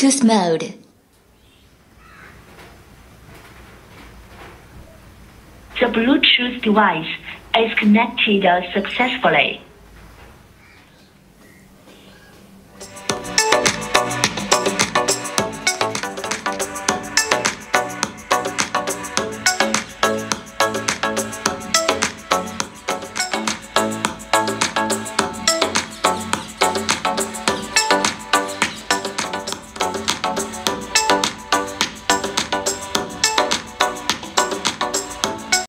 Bluetooth mode. The Bluetooth device is connected successfully.